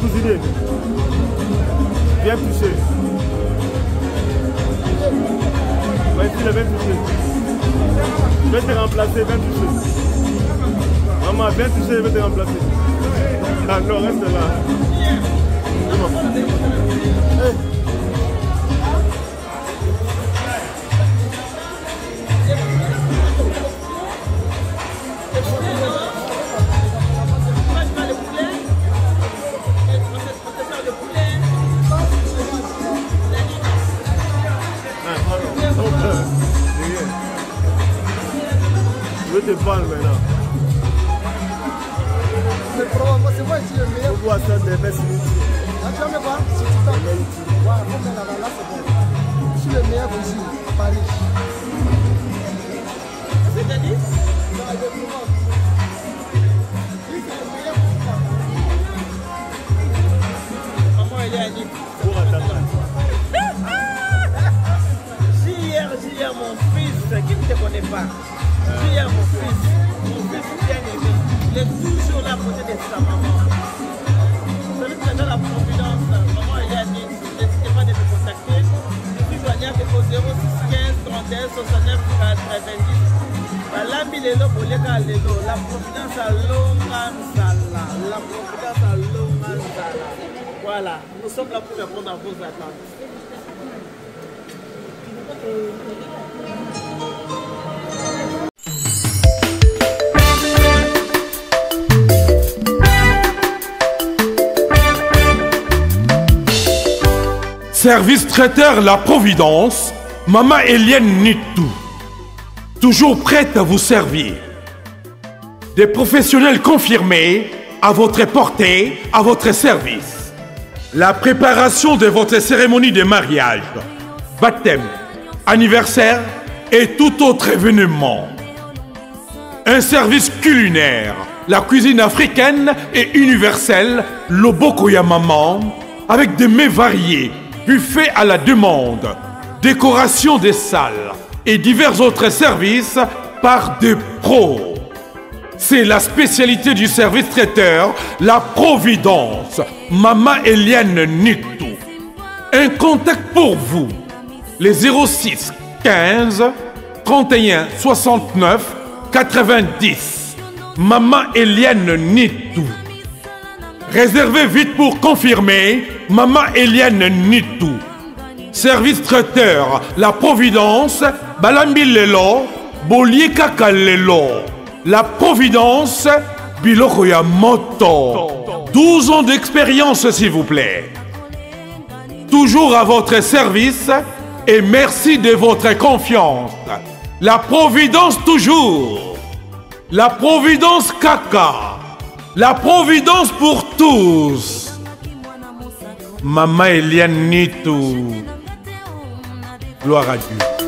Cuisinier, viens toucher. Viens toucher. Je vais te remplacer, viens toucher. Maman, viens toucher, je vais te remplacer. Ah non, reste là. Hey. Voilà, nous sommes là pour répondre à vos attentes. Service traiteur La Providence, Maman Eliane Nitou, toujours prête à vous servir. Des professionnels confirmés à votre portée, à votre service. La préparation de votre cérémonie de mariage, baptême, anniversaire et tout autre événement. Un service culinaire, la cuisine africaine et universelle, l'Obokoya Maman, avec des mets variés, buffet à la demande, décoration des salles et divers autres services par des pros. C'est la spécialité du service traiteur, la Providence, Maman Eliane Nitou. Un contact pour vous, les 06 15 31 69 90. Maman Eliane Nitou. Réservez vite pour confirmer, Maman Eliane Nitou. Service traiteur, la Providence, Balambi Lelo, Bolie Kaka Lelo. La Providence, Bilokoya Moto. 12 ans d'expérience, s'il vous plaît. Toujours à votre service et merci de votre confiance. La Providence toujours. La Providence Kaka. La Providence pour tous. Maman Eliane Nitou. Gloire à Dieu.